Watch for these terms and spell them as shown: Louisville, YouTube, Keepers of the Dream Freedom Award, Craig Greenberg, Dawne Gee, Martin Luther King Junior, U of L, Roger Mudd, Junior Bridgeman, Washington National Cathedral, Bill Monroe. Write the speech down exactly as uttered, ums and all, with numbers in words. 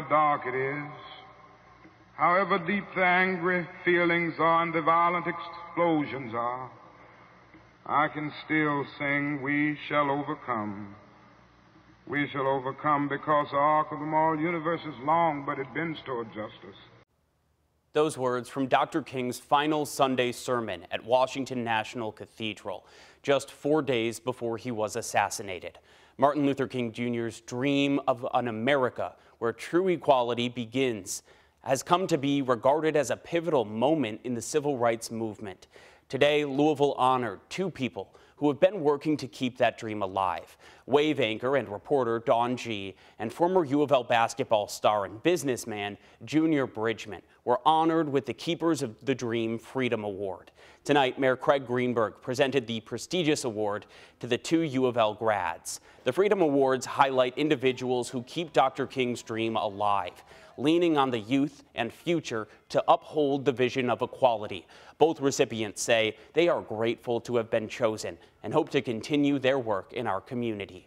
however dark it is, however deep the angry feelings are and the violent explosions are, I can still sing, we shall overcome. We shall overcome because the arc of the moral universe is long, but it bends toward justice. Those words from Doctor King's final Sunday sermon at Washington National Cathedral, just four days before he was assassinated. Martin Luther King Junior's dream of an America where true equality begins has come to be regarded as a pivotal moment in the civil rights movement. Today, Louisville honored two people who have been working to keep that dream alive. Wave anchor and reporter Dawne Gee and former U of L basketball star and businessman Junior Bridgeman were honored with the Keepers of the Dream Freedom Award. Tonight, Mayor Craig Greenberg presented the prestigious award to the two U of L grads. The Freedom Awards highlight individuals who keep Doctor King's dream alive, leaning on the youth and future to uphold the vision of equality. Both recipients say they are grateful to have been chosen and hope to continue their work in our community.